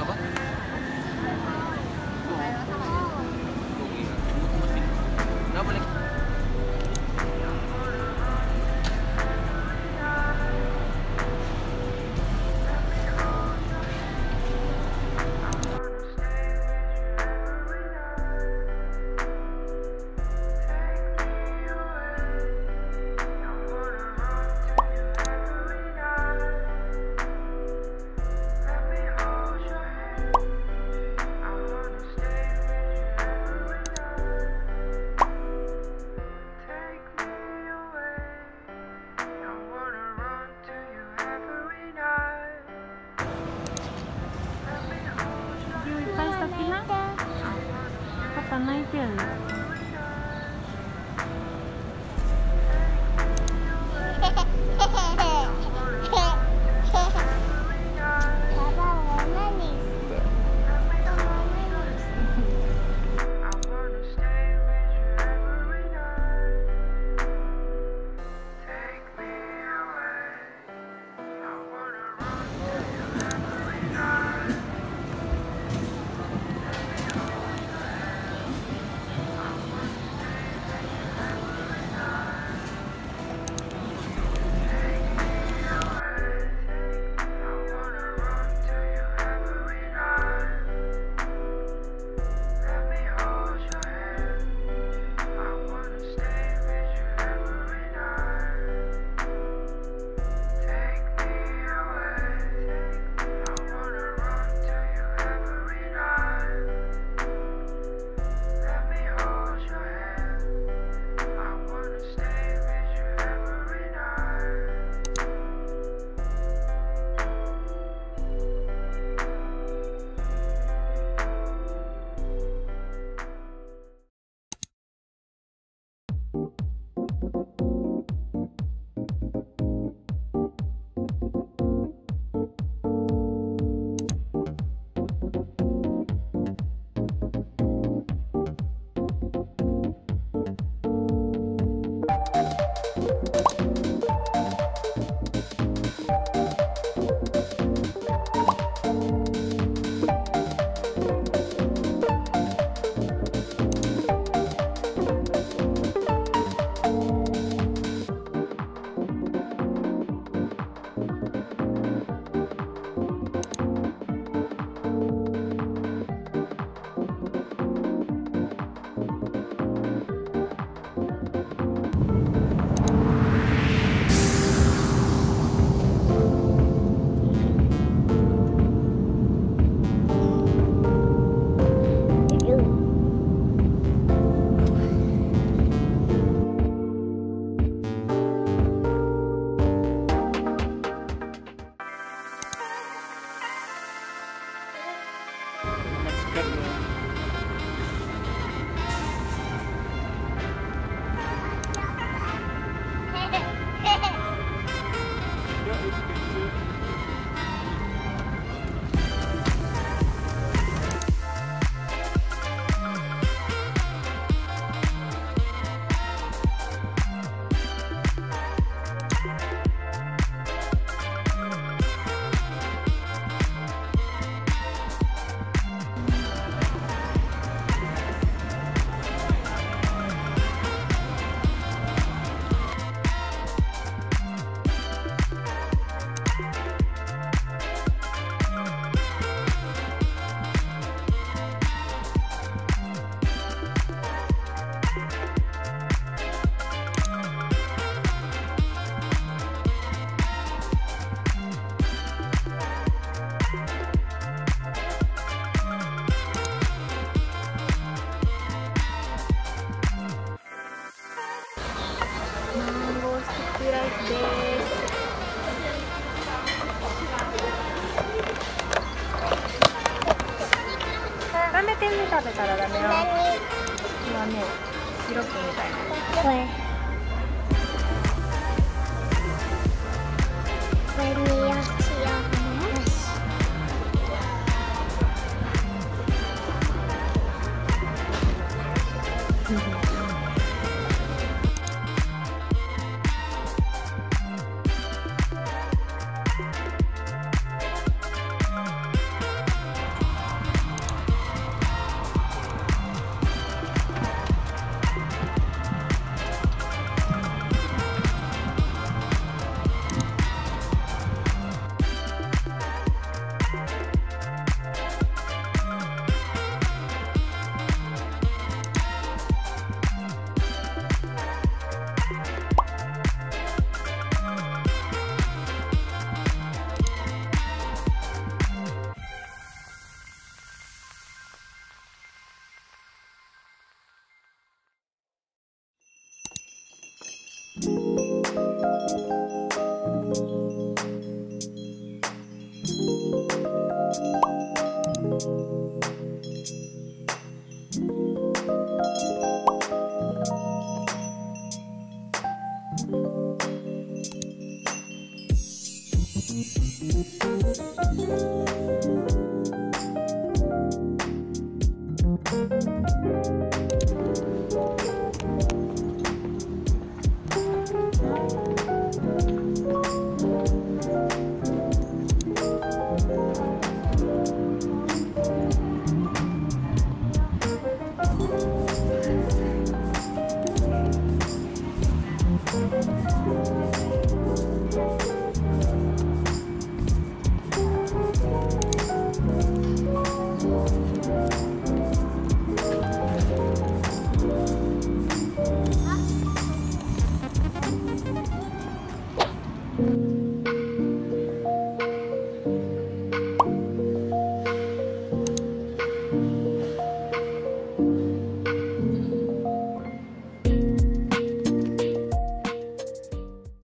berapa? Nggak boleh.